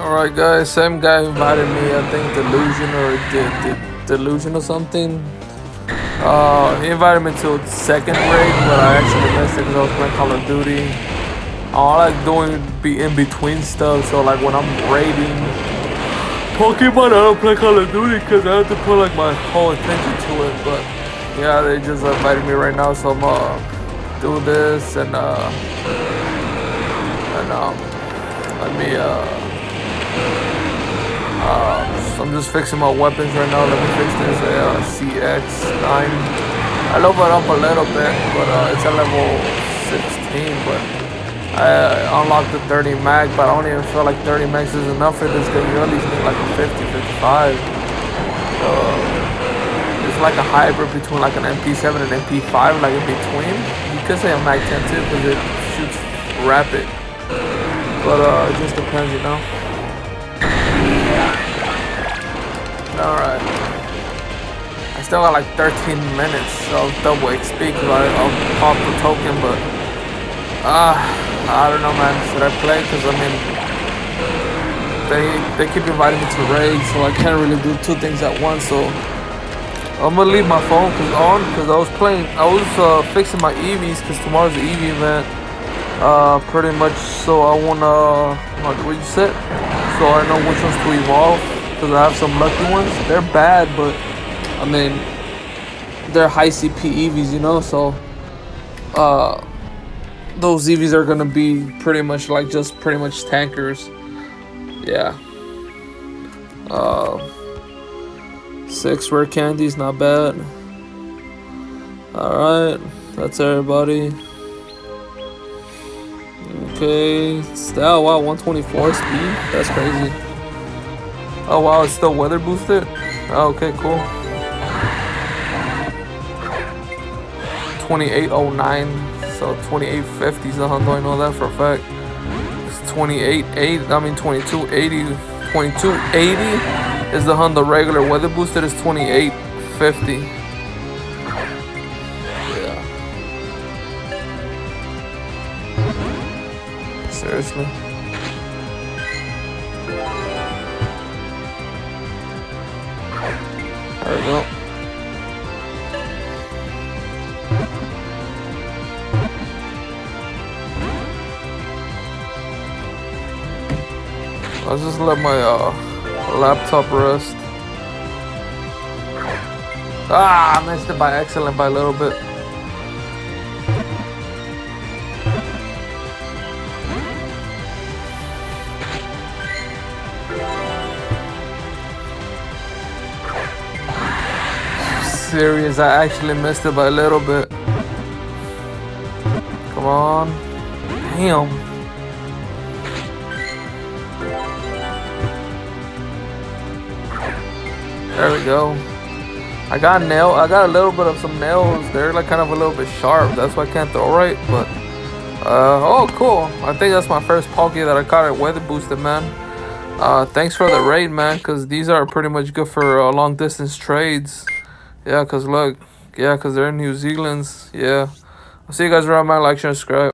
Alright guys, same guy who invited me, I think Delusion or Delusion or something. He invited me to second raid, but I actually missed it because I was playing Call of Duty. All I like doing be in between stuff, so like when I'm raiding Pokemon, I don't play Call of Duty because I have to put like my whole attention to it. But yeah, they just invited me right now, so I'm do this and let me so I'm just fixing my weapons right now. Let me fix this CX-9. I leveled up a little bit, but it's at level 16. But I unlocked the 30 mag, but I don't even feel like 30 mags is enough for this game. You at least need like a 50, 55. It's like a hybrid between like an MP7 and MP5, like in between. You could say a mag 10 too, because it shoots rapid. But it just depends, you know. Alright, I still got like 13 minutes of double XP because I'll pop the token, but I don't know, man. Should I play? Because I mean, they keep inviting me to raids, so I can't really do two things at once. So I'm gonna leave my phone because I was playing, I was fixing my EVs because tomorrow's the EV event, pretty much. So I wanna reset so I know which ones to evolve. Because I have some lucky ones. They're bad, but I mean, they're high CP EVs, you know. So those EVs are gonna be pretty much like just pretty much tankers. Yeah. 6 rare candies, not bad. All right, that's everybody. Okay, style, wow, 124 speed. That's crazy. Oh wow, it's still weather boosted? Oh, okay, cool. 2809, so 2850, so I don't know that for a fact. It's 2280. 2280 is the Honda regular. Weather boosted is 2850. Yeah. Seriously. There we go. I'll just let my laptop rest. Ah, I missed it by accident by a little bit. Serious, I actually missed it by a little bit. Come on. Damn. There we go. I got a little bit of some nails. They're like kind of a little bit sharp. That's why I can't throw right, but oh cool. I think that's my first Palkia that I caught at weather boosted, man. Thanks for the raid, man, because these are pretty much good for long distance trades. Yeah, cause look, yeah, cause they're in New Zealand's. Yeah, I'll see you guys around, man. Like, share, subscribe.